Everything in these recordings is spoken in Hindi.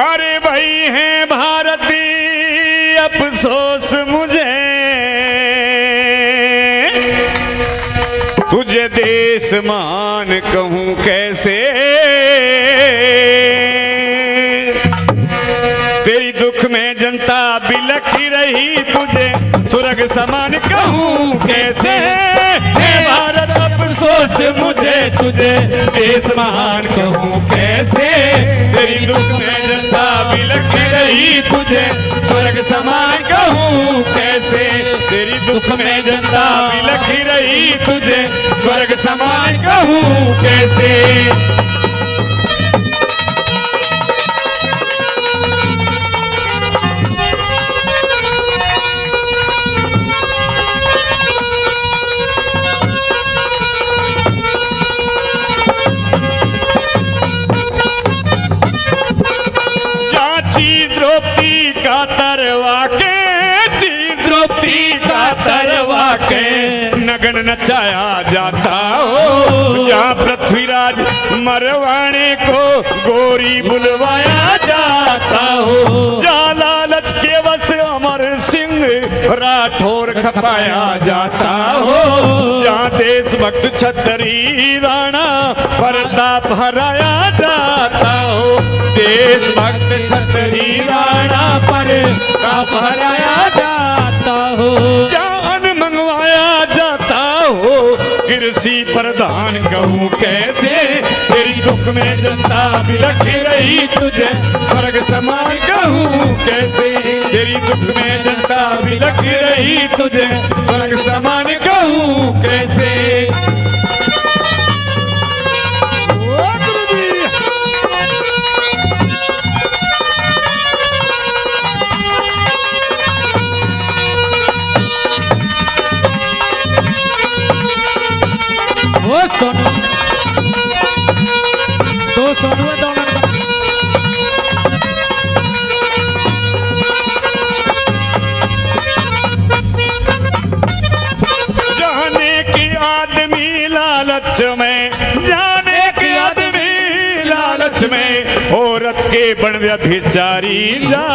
अरे भाई हैं भारतीय, अफसोस मुझे तुझे देश महान कहूँ कैसे। तेरी दुख में जनता बिलख रही, तुझे स्वर्ग समान कहूँ कैसे। हे भारत अफसोस मुझे तुझे देश महान कहूँ कैसे। तेरी दुख में जनता बिलख रही, तुझे स्वर्ग समान कहूँ कैसे। तेरी दुख में जनता बिलख रही, तुझे स्वर्ग समान कहूँ कैसे। नगन नचाया जाता हो, जहाँ पृथ्वीराज मरवाने को गोरी बुलवाया जाता हो। जहाँ लालच के बस अमर सिंह राठौर खपाया जाता हो। जहाँ देशभक्त छतरी राणा प्रताप हराया जाता हो। देशभक्त छतरी राणा प्रताप हराया जाता हो। जान मंगवाया जाता हो, कृषि प्रधान कहूँ कैसे। तेरी दुख में जनता बिलख रही, तुझे स्वर्ग समान कहूँ कैसे। तेरी दुख में जनता बिलख रही, तुझे स्वर्ग समान कहूँ कैसे। औरत के बन व्यभिचारी जा,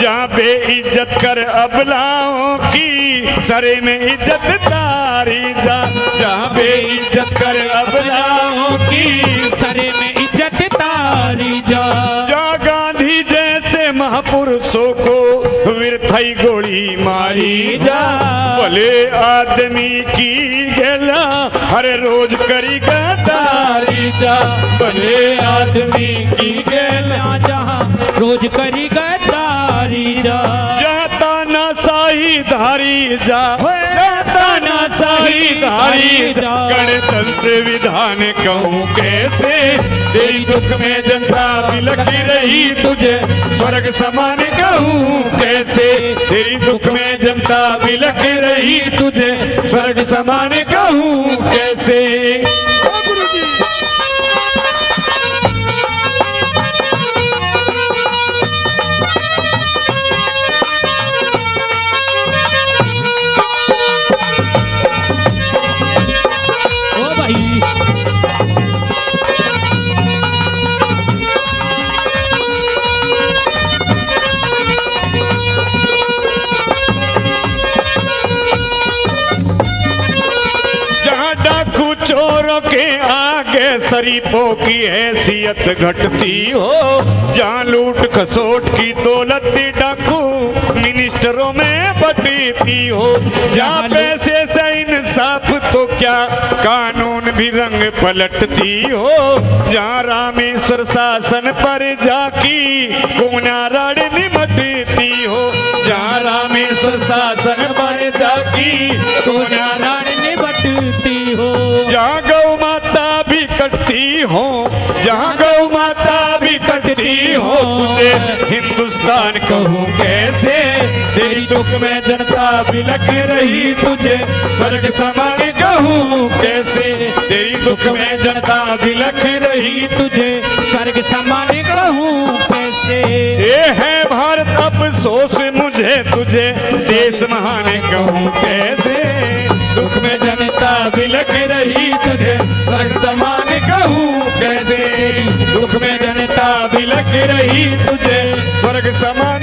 जहाँ पे इज्जत कर अबलाओं की सरे में इज्जत तारी जा। जहाँ पे इज्जत कर अबलाओं की सरे में इज्जत तारी जा। जहाँ गांधी जैसे महापुरुषों को विरथई गोली मारी जा। भले आदमी की गला हर रोज करी गद्दारी जा। भले आदमी की गला जहाँ रोज करी गद्दारी जा। जाता ना साही धारी जा, जाता ना साही धारी जा। गणतंत्र विधान कहूँ कैसे। तेरी दुख में जनता बिलख रही, तुझे स्वर्ग समान कहूँ कैसे। तेरी दुख में जनता बिलख रही, तुझे स्वर्ग समान कहूँ कैसे। शरीफों की हैसियत घटती हो, जहाँ लूट खसोट की दौलत डाकू मिनिस्टरों में बटती हो। जहाँ पैसे से इंसाफ तो क्या कानून भी रंग पलटती हो। जहाँ रामेश्वर शासन पर जाकी गुमनाराड़ निमटती हो। जहाँ रामेश्वर शासन पर जाकी गुमनाराड़ निमटती हो। जहाँ गौ माता भी कटती हो, जहाँ गौ माता भी कटती हो। तुझे हिंदुस्तान कहूँ कैसे। तेरी दुख में जनता बिलख रही, तुझे स्वर्ग समान कहूँ कैसे। तेरी दुख में जनता बिलख रही, तुझे स्वर्ग समान कहूँ कैसे। ये है भारत अफसोस मुझे, तुझे देश महान कहूँ कैसे। दुख में जनता बिलख रही, तुझे स्वर्ग समान कहूँ कैसे। दुख में जनता बिलख रही, तुझे समा